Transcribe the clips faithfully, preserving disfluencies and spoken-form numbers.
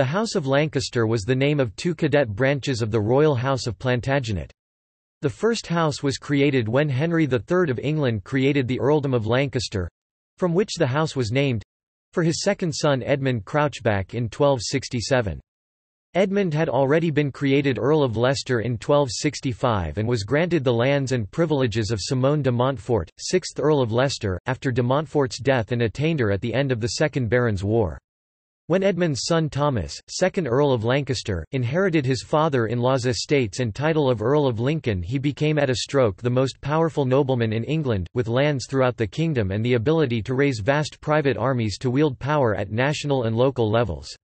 The House of Lancaster was the name of two cadet branches of the royal House of Plantagenet. The first house was created when Henry the third of England created the Earldom of Lancaster—from which the house was named—for his second son Edmund Crouchback in twelve sixty-seven. Edmund had already been created Earl of Leicester in twelve sixty-five and was granted the lands and privileges of Simon de Montfort, sixth Earl of Leicester, after de Montfort's death and attainder at the end of the Second Barons' War. When Edmund's son Thomas, second Earl of Lancaster, inherited his father-in-law's estates and title of Earl of Lincoln, he became at a stroke the most powerful nobleman in England, with lands throughout the kingdom and the ability to raise vast private armies to wield power at national and local levels.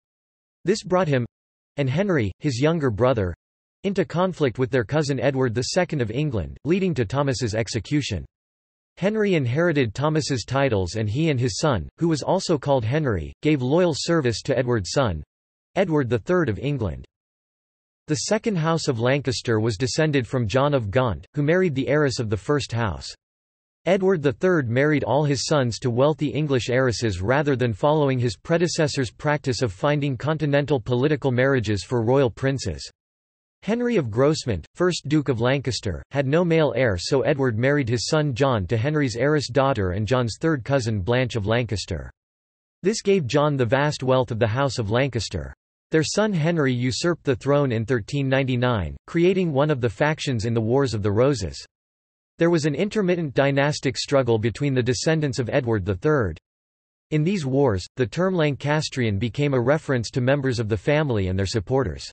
This brought him—and Henry, his younger brother—into conflict with their cousin Edward the second of England, leading to Thomas's execution. Henry inherited Thomas's titles, and he and his son, who was also called Henry, gave loyal service to Edward's son, Edward the third of England. The second House of Lancaster was descended from John of Gaunt, who married the heiress of the first house. Edward the third married all his sons to wealthy English heiresses rather than following his predecessor's practice of finding continental political marriages for royal princes. Henry of Grosmont, first Duke of Lancaster, had no male heir, so Edward married his son John to Henry's heiress daughter and John's third cousin Blanche of Lancaster. This gave John the vast wealth of the House of Lancaster. Their son Henry usurped the throne in thirteen ninety-nine, creating one of the factions in the Wars of the Roses. There was an intermittent dynastic struggle between the descendants of Edward the third. In these wars, the term Lancastrian became a reference to members of the family and their supporters.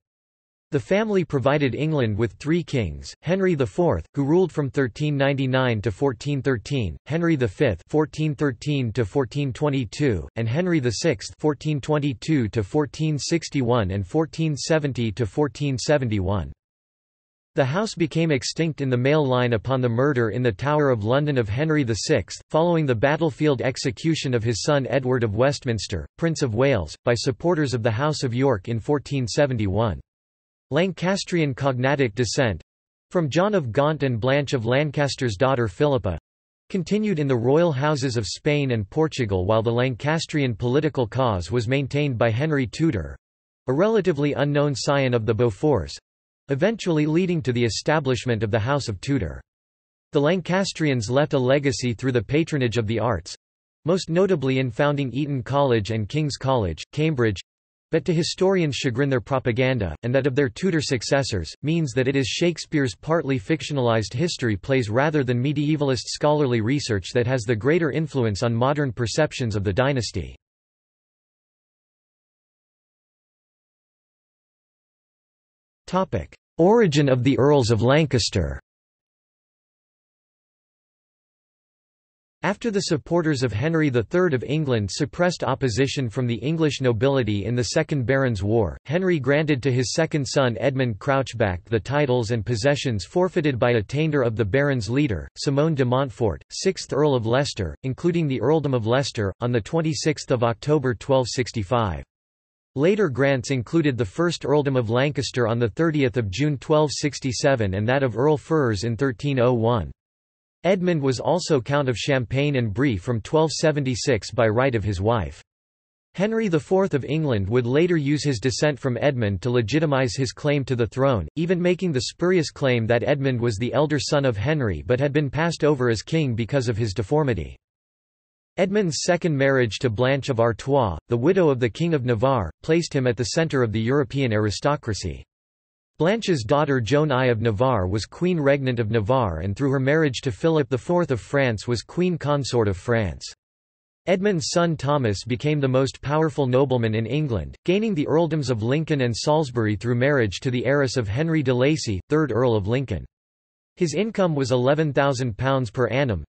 The family provided England with three kings: Henry the fourth, who ruled from thirteen ninety-nine to fourteen thirteen, Henry the fifth (fourteen thirteen to fourteen twenty-two), and Henry the sixth (fourteen twenty-two to fourteen sixty-one and fourteen seventy to fourteen seventy-one). The house became extinct in the male line upon the murder in the Tower of London of Henry the sixth, following the battlefield execution of his son Edward of Westminster, Prince of Wales, by supporters of the House of York in fourteen seventy-one. Lancastrian cognatic descent—from John of Gaunt and Blanche of Lancaster's daughter Philippa—continued in the royal houses of Spain and Portugal, while the Lancastrian political cause was maintained by Henry Tudor—a relatively unknown scion of the Beauforts—eventually leading to the establishment of the House of Tudor. The Lancastrians left a legacy through the patronage of the arts—most notably in founding Eton College and King's College, Cambridge— but to historians' chagrin their propaganda, and that of their Tudor successors, means that it is Shakespeare's partly fictionalized history plays rather than medievalist scholarly research that has the greater influence on modern perceptions of the dynasty. Origin of the Earls of Lancaster. After the supporters of Henry the third of England suppressed opposition from the English nobility in the Second Barons' War, Henry granted to his second son Edmund Crouchback the titles and possessions forfeited by attainder of the barons' leader, Simon de Montfort, sixth Earl of Leicester, including the Earldom of Leicester, on the twenty-sixth of October twelve sixty-five. Later grants included the first Earldom of Lancaster on the thirtieth of June twelve sixty-seven and that of Earl Ferrers in thirteen oh one. Edmund was also Count of Champagne and Brie from twelve seventy-six by right of his wife. Henry the fourth of England would later use his descent from Edmund to legitimise his claim to the throne, even making the spurious claim that Edmund was the elder son of Henry but had been passed over as king because of his deformity. Edmund's second marriage to Blanche of Artois, the widow of the King of Navarre, placed him at the centre of the European aristocracy. Blanche's daughter Joan I of Navarre was Queen Regnant of Navarre and through her marriage to Philip the fourth of France was Queen Consort of France. Edmund's son Thomas became the most powerful nobleman in England, gaining the earldoms of Lincoln and Salisbury through marriage to the heiress of Henry de Lacy, third Earl of Lincoln. His income was eleven thousand pounds per annum,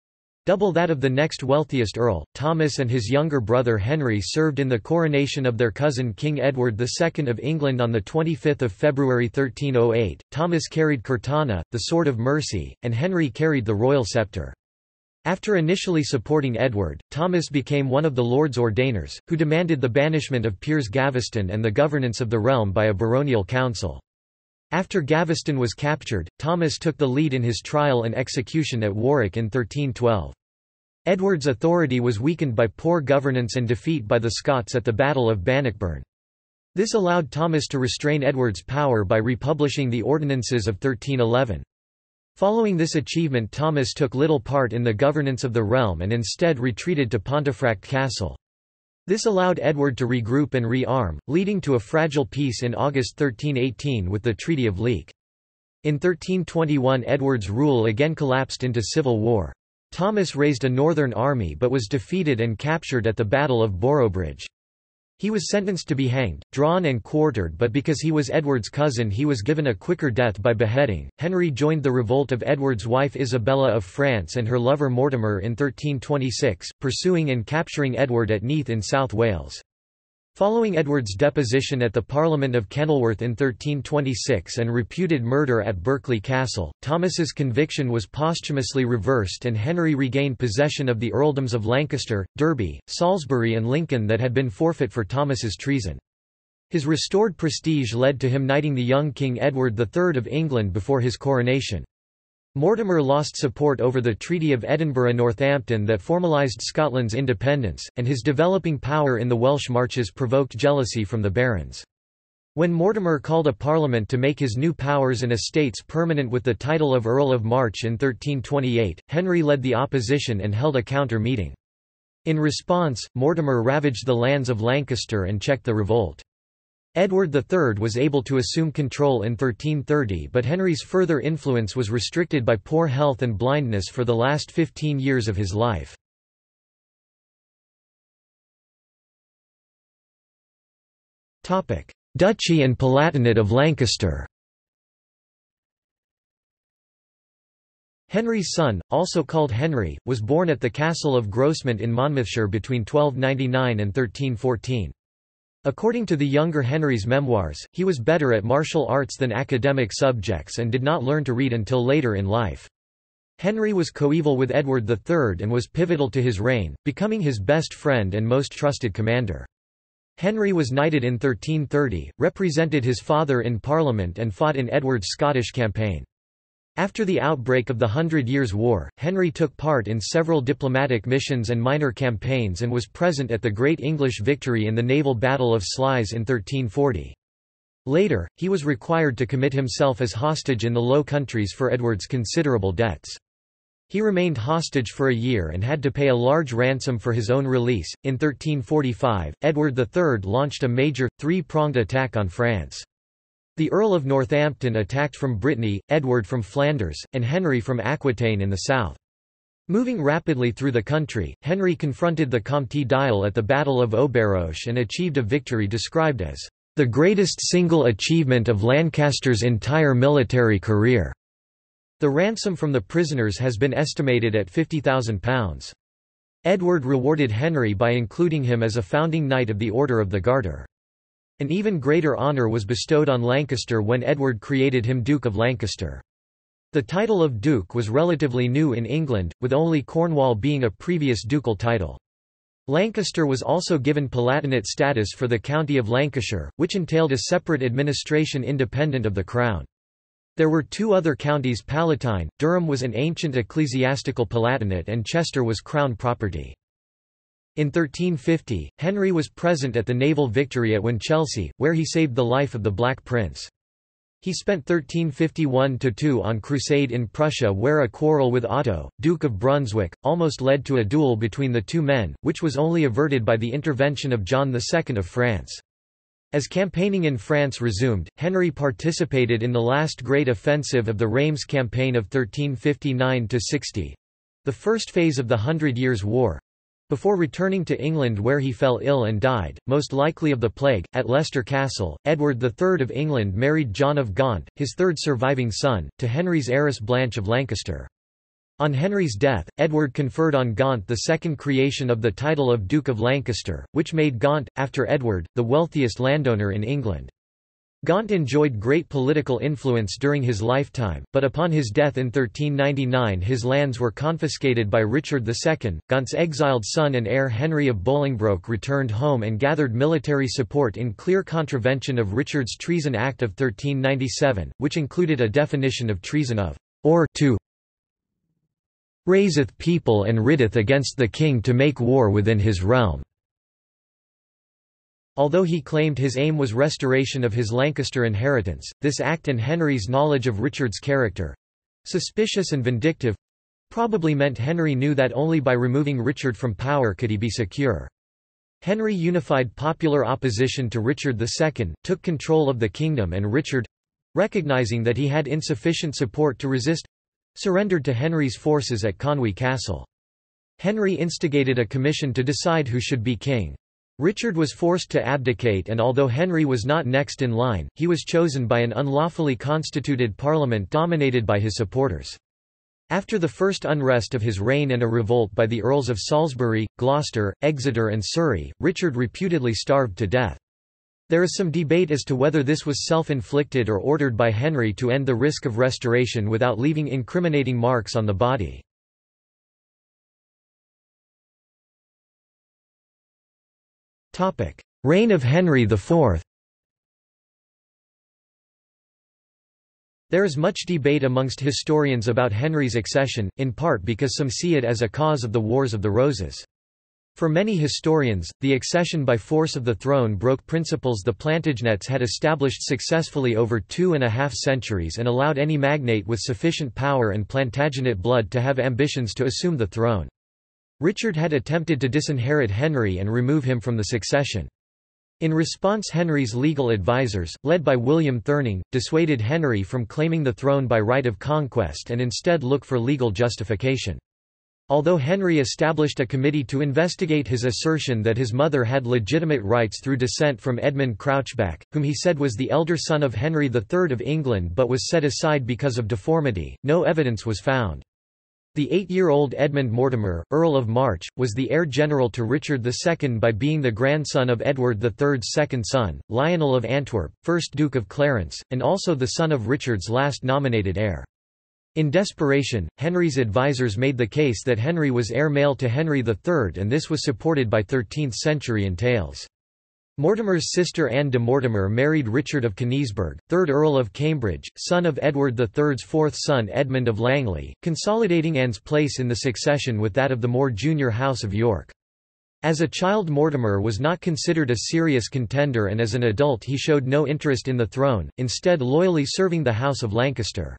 double that of the next wealthiest earl. Thomas and his younger brother Henry served in the coronation of their cousin King Edward the second of England on the twenty-fifth of February thirteen oh eight. Thomas carried Curtana, the Sword of Mercy, and Henry carried the royal sceptre. After initially supporting Edward, Thomas became one of the Lords Ordainers, who demanded the banishment of Piers Gaveston and the governance of the realm by a baronial council. After Gaveston was captured, Thomas took the lead in his trial and execution at Warwick in thirteen twelve. Edward's authority was weakened by poor governance and defeat by the Scots at the Battle of Bannockburn. This allowed Thomas to restrain Edward's power by republishing the ordinances of thirteen eleven. Following this achievement, Thomas took little part in the governance of the realm and instead retreated to Pontefract Castle. This allowed Edward to regroup and rearm, leading to a fragile peace in August thirteen eighteen with the Treaty of Leek. In thirteen twenty-one Edward's rule again collapsed into civil war. Thomas raised a northern army but was defeated and captured at the Battle of Boroughbridge. He was sentenced to be hanged, drawn and quartered, but because he was Edward's cousin he was given a quicker death by beheading. Henry joined the revolt of Edward's wife Isabella of France and her lover Mortimer in thirteen twenty-six, pursuing and capturing Edward at Neath in South Wales. Following Edward's deposition at the Parliament of Kenilworth in thirteen twenty-six and reputed murder at Berkeley Castle, Thomas's conviction was posthumously reversed and Henry regained possession of the earldoms of Lancaster, Derby, Salisbury and Lincoln that had been forfeit for Thomas's treason. His restored prestige led to him knighting the young King Edward the third of England before his coronation. Mortimer lost support over the Treaty of Edinburgh Northampton that formalised Scotland's independence, and his developing power in the Welsh Marches provoked jealousy from the barons. When Mortimer called a parliament to make his new powers and estates permanent with the title of Earl of March in thirteen twenty-eight, Henry led the opposition and held a counter-meeting. In response, Mortimer ravaged the lands of Lancaster and checked the revolt. Edward the third was able to assume control in thirteen thirty, but Henry's further influence was restricted by poor health and blindness for the last fifteen years of his life. Duchy and Palatinate of Lancaster. Henry's son, also called Henry, was born at the Castle of Grosmont in Monmouthshire between twelve ninety-nine and thirteen fourteen. According to the younger Henry's memoirs, he was better at martial arts than academic subjects and did not learn to read until later in life. Henry was coeval with Edward the third and was pivotal to his reign, becoming his best friend and most trusted commander. Henry was knighted in thirteen thirty, represented his father in Parliament and fought in Edward's Scottish campaign. After the outbreak of the Hundred Years' War, Henry took part in several diplomatic missions and minor campaigns and was present at the great English victory in the naval Battle of Sluys in thirteen forty. Later, he was required to commit himself as hostage in the Low Countries for Edward's considerable debts. He remained hostage for a year and had to pay a large ransom for his own release. In thirteen forty-five, Edward the third launched a major, three-pronged attack on France. The Earl of Northampton attacked from Brittany, Edward from Flanders, and Henry from Aquitaine in the south. Moving rapidly through the country, Henry confronted the Comte d'Isle at the Battle of Auberoche and achieved a victory described as the greatest single achievement of Lancaster's entire military career. The ransom from the prisoners has been estimated at fifty thousand pounds. Edward rewarded Henry by including him as a founding knight of the Order of the Garter. An even greater honour was bestowed on Lancaster when Edward created him Duke of Lancaster. The title of Duke was relatively new in England, with only Cornwall being a previous ducal title. Lancaster was also given Palatinate status for the county of Lancashire, which entailed a separate administration independent of the Crown. There were two other counties palatine: Durham was an ancient ecclesiastical Palatinate and Chester was Crown property. In thirteen fifty, Henry was present at the naval victory at Winchelsea, where he saved the life of the Black Prince. He spent thirteen fifty-one to two on crusade in Prussia, where a quarrel with Otto, Duke of Brunswick, almost led to a duel between the two men, which was only averted by the intervention of John the second of France. As campaigning in France resumed, Henry participated in the last great offensive of the Reims campaign of thirteen fifty-nine to sixty, the first phase of the Hundred Years' War, before returning to England where he fell ill and died, most likely of the plague, at Leicester Castle. Edward the third of England married John of Gaunt, his third surviving son, to Henry's heiress Blanche of Lancaster. On Henry's death, Edward conferred on Gaunt the second creation of the title of Duke of Lancaster, which made Gaunt, after Edward, the wealthiest landowner in England. Gaunt enjoyed great political influence during his lifetime, but upon his death in thirteen ninety-nine his lands were confiscated by Richard the second. Gaunt's exiled son and heir Henry of Bolingbroke returned home and gathered military support in clear contravention of Richard's Treason Act of thirteen ninety-seven, which included a definition of treason of, or to, raiseth people and riddeth against the king to make war within his realm. Although he claimed his aim was restoration of his Lancaster inheritance, this act and Henry's knowledge of Richard's character—suspicious and vindictive—probably meant Henry knew that only by removing Richard from power could he be secure. Henry unified popular opposition to Richard the Second, took control of the kingdom, and Richard—recognizing that he had insufficient support to resist—surrendered to Henry's forces at Conwy Castle. Henry instigated a commission to decide who should be king. Richard was forced to abdicate, and although Henry was not next in line, he was chosen by an unlawfully constituted parliament dominated by his supporters. After the first unrest of his reign and a revolt by the Earls of Salisbury, Gloucester, Exeter and Surrey, Richard reputedly starved to death. There is some debate as to whether this was self-inflicted or ordered by Henry to end the risk of restoration without leaving incriminating marks on the body. Reign of Henry the Fourth. There is much debate amongst historians about Henry's accession, in part because some see it as a cause of the Wars of the Roses. For many historians, the accession by force of the throne broke principles the Plantagenets had established successfully over two and a half centuries and allowed any magnate with sufficient power and Plantagenet blood to have ambitions to assume the throne. Richard had attempted to disinherit Henry and remove him from the succession. In response, Henry's legal advisers, led by William Thurning, dissuaded Henry from claiming the throne by right of conquest and instead looked for legal justification. Although Henry established a committee to investigate his assertion that his mother had legitimate rights through descent from Edmund Crouchback, whom he said was the elder son of Henry the Third of England but was set aside because of deformity, no evidence was found. The eight-year-old Edmund Mortimer, Earl of March, was the heir general to Richard the Second by being the grandson of Edward the Third's second son, Lionel of Antwerp, first Duke of Clarence, and also the son of Richard's last nominated heir. In desperation, Henry's advisers made the case that Henry was heir male to Henry the Third, and this was supported by thirteenth century entails. Mortimer's sister Anne de Mortimer married Richard of Conisburgh, third Earl of Cambridge, son of Edward the Third's fourth son Edmund of Langley, consolidating Anne's place in the succession with that of the more junior House of York. As a child, Mortimer was not considered a serious contender, and as an adult he showed no interest in the throne, instead loyally serving the House of Lancaster.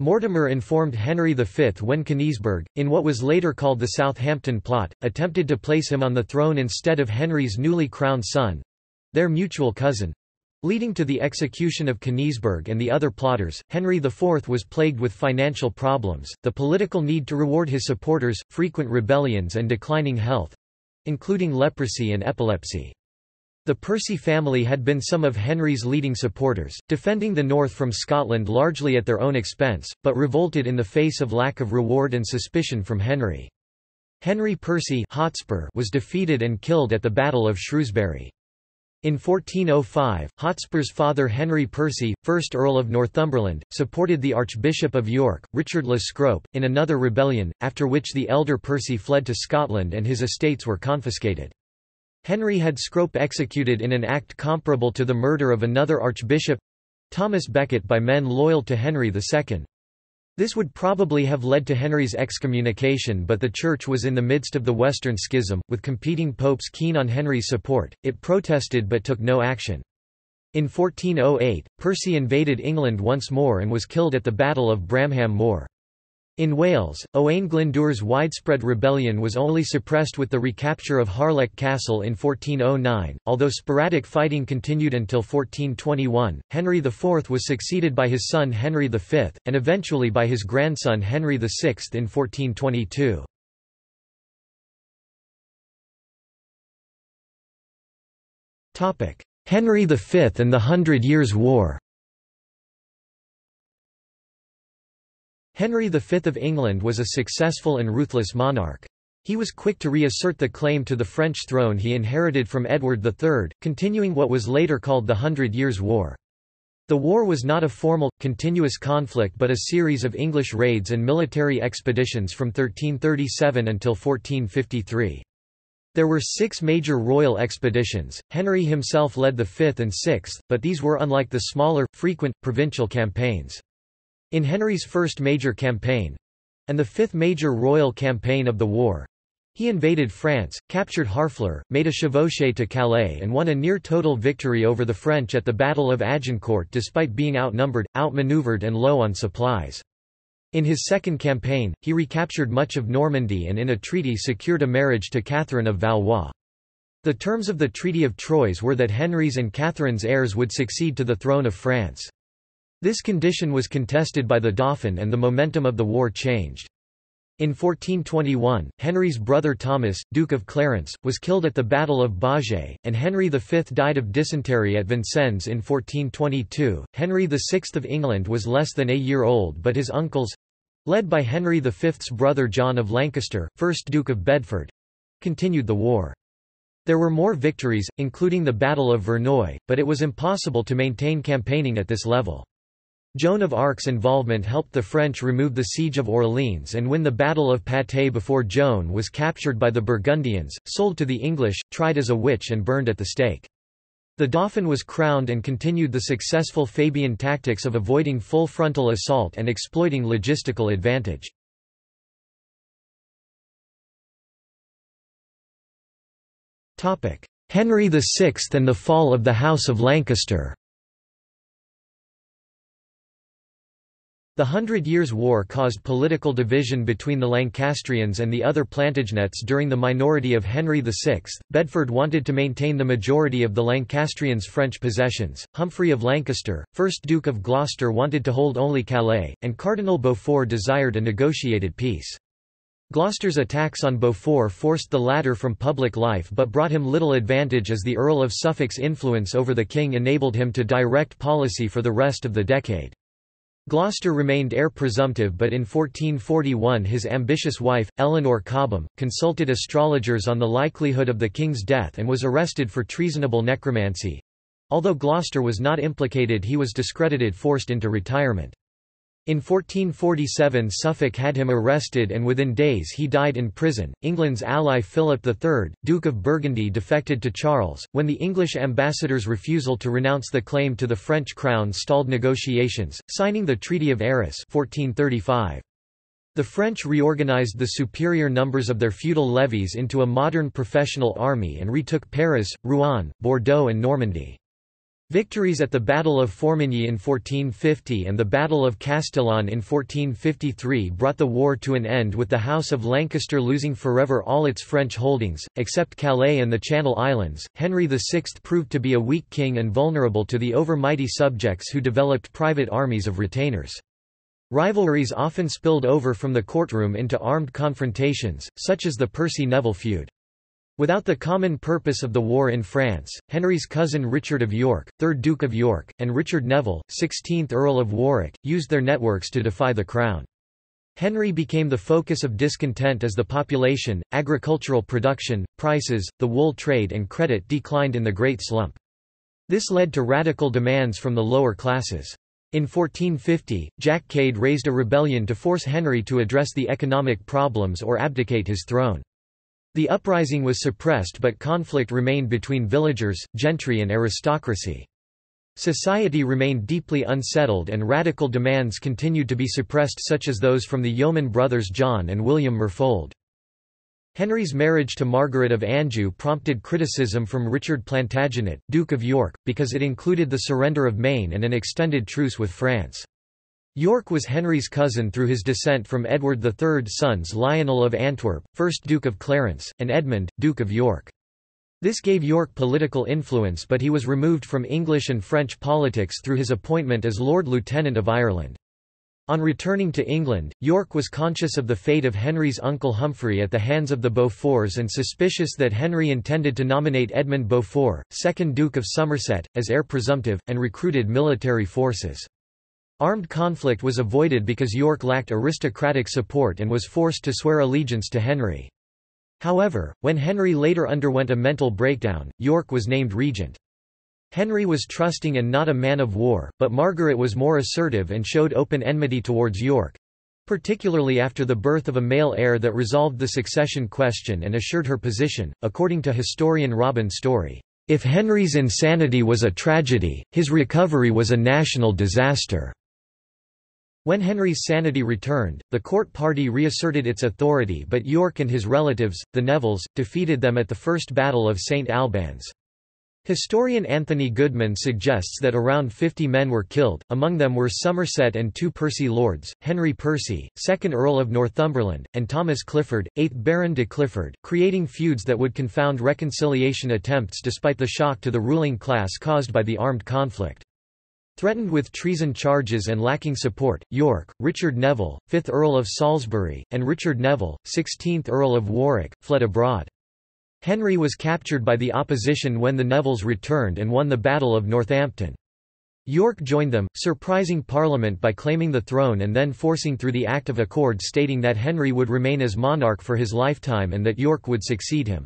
Mortimer informed Henry the Fifth when Kniesberg, in what was later called the Southampton Plot, attempted to place him on the throne instead of Henry's newly crowned son—their mutual cousin—leading to the execution of Kniesberg and the other plotters. Henry the Fourth was plagued with financial problems, the political need to reward his supporters, frequent rebellions and declining health—including leprosy and epilepsy. The Percy family had been some of Henry's leading supporters, defending the north from Scotland largely at their own expense, but revolted in the face of lack of reward and suspicion from Henry. Henry Percy Hotspur was defeated and killed at the Battle of Shrewsbury. In fourteen oh five, Hotspur's father Henry Percy, first Earl of Northumberland, supported the Archbishop of York, Richard le Scrope, in another rebellion, after which the elder Percy fled to Scotland and his estates were confiscated. Henry had Scrope executed in an act comparable to the murder of another archbishop—Thomas Becket by men loyal to Henry the Second. This would probably have led to Henry's excommunication, but the Church was in the midst of the Western Schism, with competing popes keen on Henry's support. It protested but took no action. In fourteen oh eight, Percy invaded England once more and was killed at the Battle of Bramham Moor. In Wales, Owain Glyndwr's widespread rebellion was only suppressed with the recapture of Harlech Castle in fourteen oh nine. Although sporadic fighting continued until fourteen twenty-one, Henry the Fourth was succeeded by his son Henry the Fifth, and eventually by his grandson Henry the Sixth in fourteen twenty-two. Henry the Fifth and the Hundred Years' War. Henry the Fifth of England was a successful and ruthless monarch. He was quick to reassert the claim to the French throne he inherited from Edward the Third, continuing what was later called the Hundred Years' War. The war was not a formal, continuous conflict but a series of English raids and military expeditions from thirteen thirty-seven until fourteen fifty-three. There were six major royal expeditions. Henry himself led the fifth and sixth, but these were unlike the smaller, frequent, provincial campaigns. In Henry's first major campaign—and the fifth major royal campaign of the war— He invaded France, captured Harfleur, made a chevauchée to Calais and won a near-total victory over the French at the Battle of Agincourt despite being outnumbered, outmaneuvered and low on supplies. In his second campaign, he recaptured much of Normandy and in a treaty secured a marriage to Catherine of Valois. The terms of the Treaty of Troyes were that Henry's and Catherine's heirs would succeed to the throne of France. This condition was contested by the Dauphin and the momentum of the war changed. In fourteen twenty-one, Henry's brother Thomas, Duke of Clarence, was killed at the Battle of Bages, and Henry the Fifth died of dysentery at Vincennes in fourteen twenty-two. Henry the Sixth of England was less than a year old, but his uncles—led by Henry the Fifth's brother John of Lancaster, first Duke of Bedford—continued the war. There were more victories, including the Battle of Vernoy, but it was impossible to maintain campaigning at this level. Joan of Arc's involvement helped the French remove the siege of Orleans and win the Battle of Patay before Joan was captured by the Burgundians, sold to the English, tried as a witch and burned at the stake. The Dauphin was crowned and continued the successful Fabian tactics of avoiding full frontal assault and exploiting logistical advantage. Henry the Sixth and the fall of the House of Lancaster. The Hundred Years' War caused political division between the Lancastrians and the other Plantagenets during the minority of Henry the Sixth. Bedford wanted to maintain the majority of the Lancastrians' French possessions. Humphrey of Lancaster, first Duke of Gloucester, wanted to hold only Calais, and Cardinal Beaufort desired a negotiated peace. Gloucester's attacks on Beaufort forced the latter from public life but brought him little advantage, as the Earl of Suffolk's influence over the king enabled him to direct policy for the rest of the decade. Gloucester remained heir presumptive, but in fourteen forty-one his ambitious wife, Eleanor Cobham, consulted astrologers on the likelihood of the king's death and was arrested for treasonable necromancy. Although Gloucester was not implicated, he was discredited, forced into retirement. In fourteen forty-seven Suffolk had him arrested and within days he died in prison. England's ally Philip the Third, Duke of Burgundy, defected to Charles, when the English ambassador's refusal to renounce the claim to the French crown stalled negotiations, signing the Treaty of Arras fourteen thirty-five. The French reorganized the superior numbers of their feudal levies into a modern professional army and retook Paris, Rouen, Bordeaux and Normandy. Victories at the Battle of Formigny in fourteen fifty and the Battle of Castellon in fourteen fifty-three brought the war to an end, with the House of Lancaster losing forever all its French holdings, except Calais and the Channel Islands. Henry the Sixth proved to be a weak king and vulnerable to the overmighty subjects who developed private armies of retainers. Rivalries often spilled over from the courtroom into armed confrontations, such as the Percy Neville feud. Without the common purpose of the war in France, Henry's cousin Richard of York, third Duke of York, and Richard Neville, sixteenth Earl of Warwick, used their networks to defy the crown. Henry became the focus of discontent as the population, agricultural production, prices, the wool trade and credit declined in the Great Slump. This led to radical demands from the lower classes. In fourteen fifty, Jack Cade raised a rebellion to force Henry to address the economic problems or abdicate his throne. The uprising was suppressed, but conflict remained between villagers, gentry and aristocracy. Society remained deeply unsettled and radical demands continued to be suppressed, such as those from the yeoman brothers John and William Merfold. Henry's marriage to Margaret of Anjou prompted criticism from Richard Plantagenet, Duke of York, because it included the surrender of Maine and an extended truce with France. York was Henry's cousin through his descent from Edward the Third's sons Lionel of Antwerp, first Duke of Clarence, and Edmund, Duke of York. This gave York political influence, but he was removed from English and French politics through his appointment as Lord Lieutenant of Ireland. On returning to England, York was conscious of the fate of Henry's uncle Humphrey at the hands of the Beauforts and suspicious that Henry intended to nominate Edmund Beaufort, second Duke of Somerset, as heir presumptive, and recruited military forces. Armed conflict was avoided because York lacked aristocratic support and was forced to swear allegiance to Henry. However, when Henry later underwent a mental breakdown, York was named regent. Henry was trusting and not a man of war, but Margaret was more assertive and showed open enmity towards York, particularly after the birth of a male heir that resolved the succession question and assured her position. According to historian Robin Story, "If Henry's insanity was a tragedy, his recovery was a national disaster." When Henry's sanity returned, the court party reasserted its authority, but York and his relatives, the Nevilles, defeated them at the First Battle of Saint Albans. Historian Anthony Goodman suggests that around fifty men were killed, among them were Somerset and two Percy lords, Henry Percy, second Earl of Northumberland, and Thomas Clifford, eighth Baron de Clifford, creating feuds that would confound reconciliation attempts despite the shock to the ruling class caused by the armed conflict. Threatened with treason charges and lacking support, York, Richard Neville, fifth Earl of Salisbury, and Richard Neville, sixteenth Earl of Warwick, fled abroad. Henry was captured by the opposition when the Nevilles returned and won the Battle of Northampton. York joined them, surprising Parliament by claiming the throne and then forcing through the Act of Accord stating that Henry would remain as monarch for his lifetime and that York would succeed him.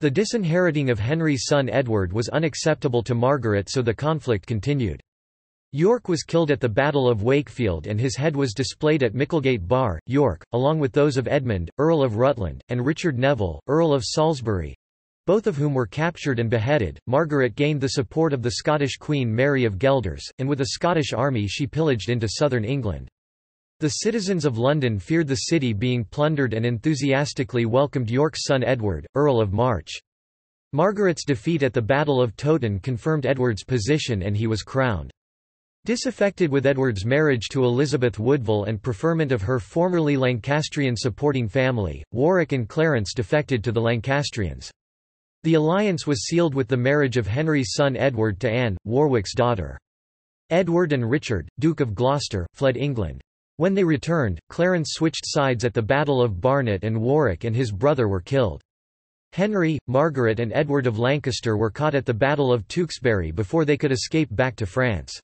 The disinheriting of Henry's son Edward was unacceptable to Margaret, so the conflict continued. York was killed at the Battle of Wakefield and his head was displayed at Micklegate Bar, York, along with those of Edmund, Earl of Rutland, and Richard Neville, Earl of Salisbury, both of whom were captured and beheaded. Margaret gained the support of the Scottish Queen Mary of Guelders, and with a Scottish army she pillaged into southern England. The citizens of London feared the city being plundered and enthusiastically welcomed York's son Edward, Earl of March. Margaret's defeat at the Battle of Towton confirmed Edward's position and he was crowned. Disaffected with Edward's marriage to Elizabeth Woodville and preferment of her formerly Lancastrian supporting family, Warwick and Clarence defected to the Lancastrians. The alliance was sealed with the marriage of Henry's son Edward to Anne, Warwick's daughter. Edward and Richard, Duke of Gloucester, fled England. When they returned, Clarence switched sides at the Battle of Barnet and Warwick and his brother were killed. Henry, Margaret and Edward of Lancaster were caught at the Battle of Tewkesbury before they could escape back to France.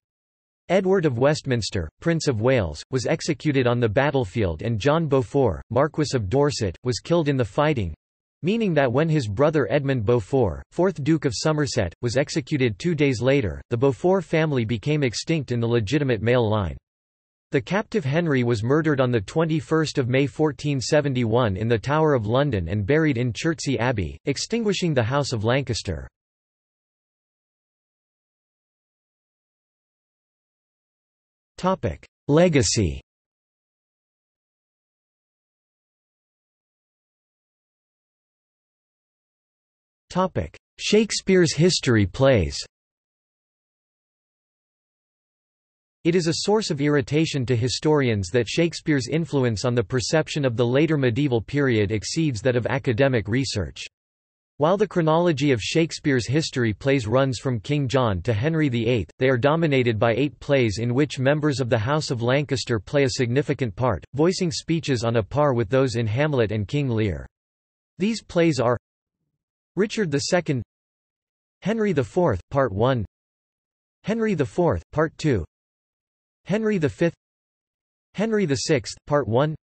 Edward of Westminster, Prince of Wales, was executed on the battlefield and John Beaufort, Marquess of Dorset, was killed in the fighting—meaning that when his brother Edmund Beaufort, fourth Duke of Somerset, was executed two days later, the Beaufort family became extinct in the legitimate male line. The captive Henry was murdered on the twenty-first of May fourteen seventy-one in the Tower of London and buried in Chertsey Abbey, extinguishing the House of Lancaster. Legacy. Shakespeare's history plays. It is a source of irritation to historians that Shakespeare's influence on the perception of the later medieval period exceeds that of academic research. While the chronology of Shakespeare's history plays runs from King John to Henry the Eighth, they are dominated by eight plays in which members of the House of Lancaster play a significant part, voicing speeches on a par with those in Hamlet and King Lear. These plays are Richard the Second, Henry the Fourth, Part one, Henry the Fourth, Part two, Henry the Fifth, Henry the Sixth, Part one,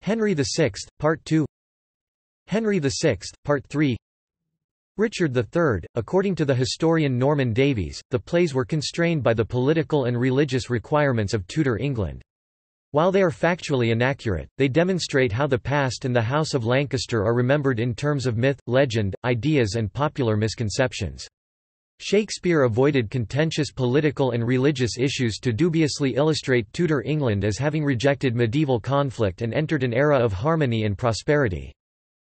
Henry the Sixth, Part two, Henry the Sixth, Part three, Richard the Third. According to the historian Norman Davies, the plays were constrained by the political and religious requirements of Tudor England. While they are factually inaccurate, they demonstrate how the past and the House of Lancaster are remembered in terms of myth, legend, ideas, and popular misconceptions. Shakespeare avoided contentious political and religious issues to dubiously illustrate Tudor England as having rejected medieval conflict and entered an era of harmony and prosperity.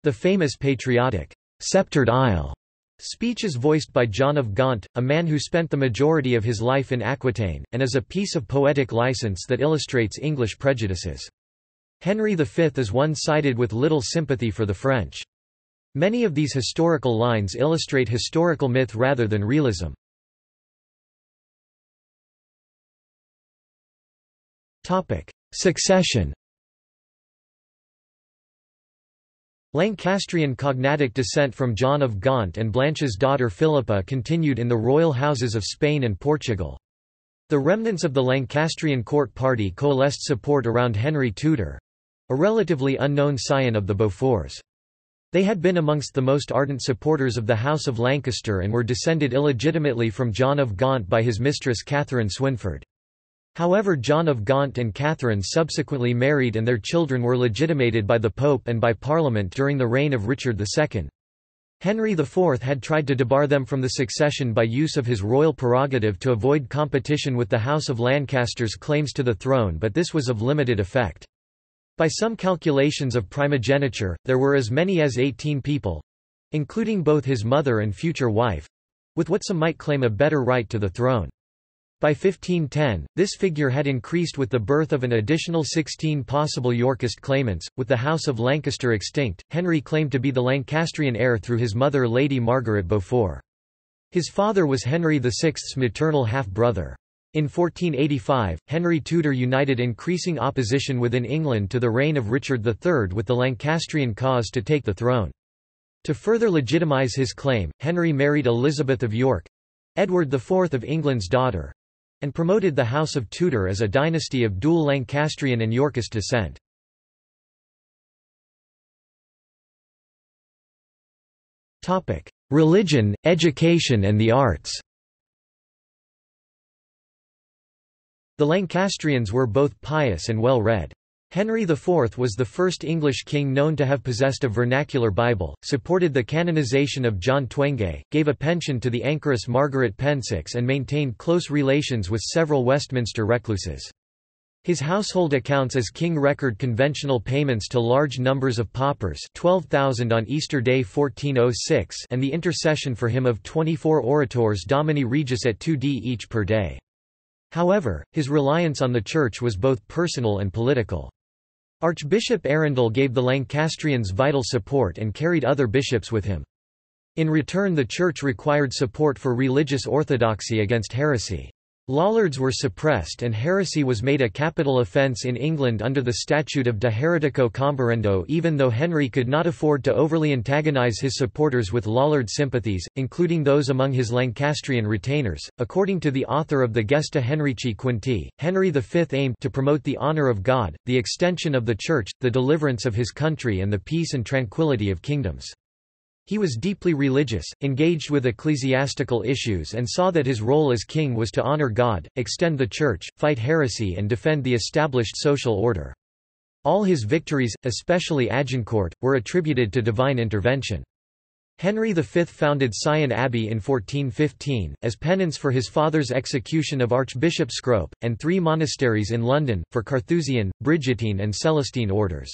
The famous patriotic, "Sceptred Isle" speech is voiced by John of Gaunt, a man who spent the majority of his life in Aquitaine, and is a piece of poetic license that illustrates English prejudices. Henry the Fifth is one-sided with little sympathy for the French. Many of these historical lines illustrate historical myth rather than realism. Succession. Lancastrian cognatic descent from John of Gaunt and Blanche's daughter Philippa continued in the royal houses of Spain and Portugal. The remnants of the Lancastrian court party coalesced support around Henry Tudor—a relatively unknown scion of the Beauforts. They had been amongst the most ardent supporters of the House of Lancaster and were descended illegitimately from John of Gaunt by his mistress Catherine Swynford. However, John of Gaunt and Catherine subsequently married and their children were legitimated by the Pope and by Parliament during the reign of Richard the Second. Henry the Fourth had tried to debar them from the succession by use of his royal prerogative to avoid competition with the House of Lancaster's claims to the throne, but this was of limited effect. By some calculations of primogeniture, there were as many as eighteen people—including both his mother and future wife—with what some might claim a better right to the throne. By fifteen ten, this figure had increased with the birth of an additional sixteen possible Yorkist claimants. With the House of Lancaster extinct, Henry claimed to be the Lancastrian heir through his mother Lady Margaret Beaufort. His father was Henry the Sixth's maternal half-brother. In fourteen eighty-five, Henry Tudor united increasing opposition within England to the reign of Richard the Third with the Lancastrian cause to take the throne. To further legitimise his claim, Henry married Elizabeth of York, Edward the Fourth of England's daughter, and promoted the House of Tudor as a dynasty of dual Lancastrian and Yorkist descent. Religion, education and the arts. The Lancastrians were both pious and well-read. Henry the Fourth was the first English king known to have possessed a vernacular Bible, supported the canonization of John Twenge, gave a pension to the anchoress Margaret Pensex and maintained close relations with several Westminster recluses. His household accounts as king record conventional payments to large numbers of paupers, twelve thousand on Easter Day fourteen oh six, and the intercession for him of twenty-four orators Domini Regis at two d each per day. However, his reliance on the church was both personal and political. Archbishop Arundel gave the Lancastrians vital support and carried other bishops with him. In return, the Church required support for religious orthodoxy against heresy. Lollards were suppressed and heresy was made a capital offence in England under the Statute of De Heretico Comburendo, even though Henry could not afford to overly antagonise his supporters with Lollard sympathies, including those among his Lancastrian retainers. According to the author of the Gesta Henrici Quinti, Henry the Fifth aimed to promote the honour of God, the extension of the Church, the deliverance of his country and the peace and tranquillity of kingdoms. He was deeply religious, engaged with ecclesiastical issues and saw that his role as king was to honor God, extend the church, fight heresy and defend the established social order. All his victories, especially Agincourt, were attributed to divine intervention. Henry the Fifth founded Sion Abbey in fourteen fifteen, as penance for his father's execution of Archbishop Scrope, and three monasteries in London, for Carthusian, Brigittine and Celestine orders.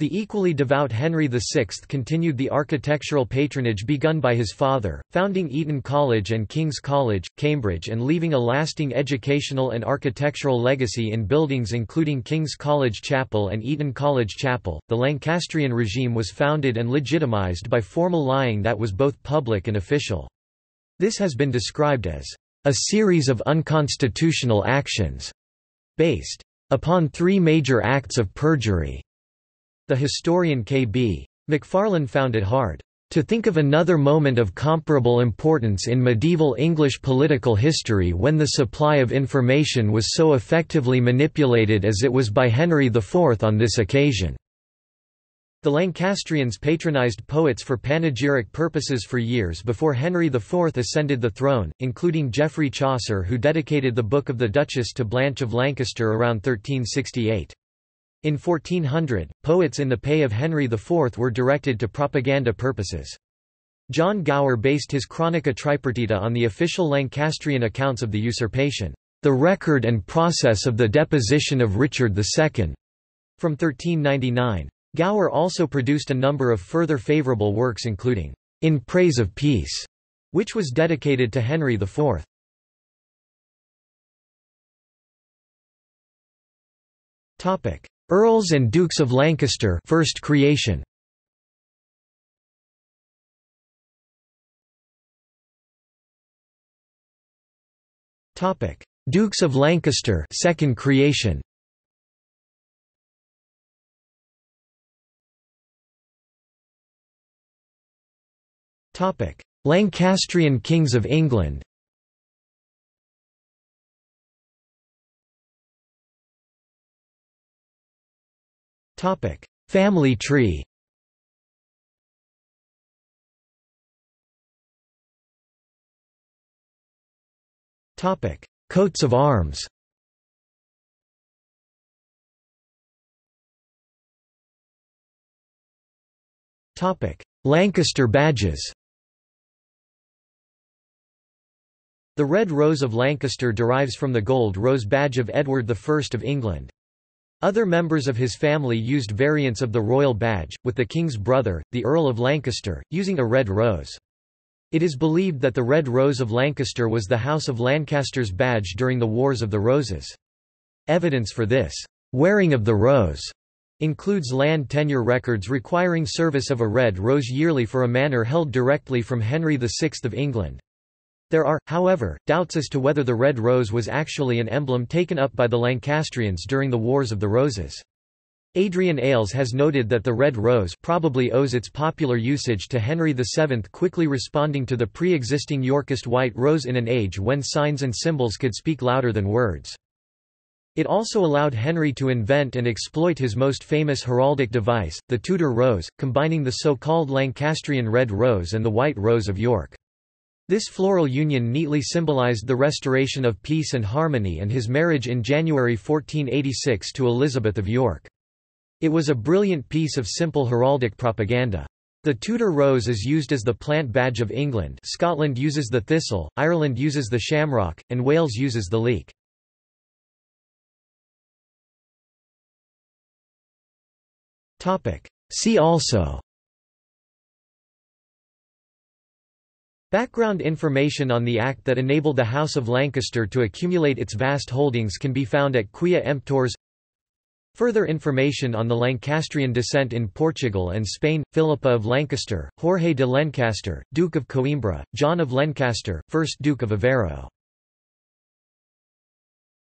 The equally devout Henry the Sixth continued the architectural patronage begun by his father, founding Eton College and King's College, Cambridge, and leaving a lasting educational and architectural legacy in buildings including King's College Chapel and Eton College Chapel. The Lancastrian regime was founded and legitimized by formal lying that was both public and official. This has been described as a series of unconstitutional actions based upon three major acts of perjury. The historian K B MacFarlane found it hard to think of another moment of comparable importance in medieval English political history when the supply of information was so effectively manipulated as it was by Henry the Fourth on this occasion. The Lancastrians patronized poets for panegyric purposes for years before Henry the Fourth ascended the throne, including Geoffrey Chaucer, who dedicated the Book of the Duchess to Blanche of Lancaster around thirteen sixty-eight. In fourteen hundred, poets in the pay of Henry the Fourth were directed to propaganda purposes. John Gower based his Chronica Tripartita on the official Lancastrian accounts of the usurpation, the record and process of the deposition of Richard the Second, from thirteen ninety-nine. Gower also produced a number of further favourable works including, In Praise of Peace, which was dedicated to Henry the Fourth. Earls and Dukes of Lancaster first creation. Topic: Dukes of Lancaster second creation. Topic: Lancastrian Kings of England. Topic: Family tree. Topic: Coats of arms. Topic: Lancaster badges. The Red Rose of Lancaster derives from the Gold Rose badge of Edward the First of England. Other members of his family used variants of the royal badge, with the king's brother, the Earl of Lancaster, using a red rose. It is believed that the Red Rose of Lancaster was the House of Lancaster's badge during the Wars of the Roses. Evidence for this wearing of the rose includes land tenure records requiring service of a red rose yearly for a manor held directly from Henry the Sixth of England. There are, however, doubts as to whether the red rose was actually an emblem taken up by the Lancastrians during the Wars of the Roses. Adrian Ailes has noted that the red rose probably owes its popular usage to Henry the Seventh quickly responding to the pre-existing Yorkist white rose in an age when signs and symbols could speak louder than words. It also allowed Henry to invent and exploit his most famous heraldic device, the Tudor rose, combining the so-called Lancastrian red rose and the white rose of York. This floral union neatly symbolized the restoration of peace and harmony and his marriage in January fourteen eighty-six to Elizabeth of York. It was a brilliant piece of simple heraldic propaganda. The Tudor rose is used as the plant badge of England. Scotland uses the thistle, Ireland uses the shamrock, and Wales uses the leek. See also Background information on the act that enabled the House of Lancaster to accumulate its vast holdings can be found at Quia Emptors. Further information on the Lancastrian descent in Portugal and Spain, Philippa of Lancaster, Jorge de Lancaster, Duke of Coimbra, John of Lancaster, first Duke of Aveiro.